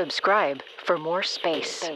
Subscribe for more space.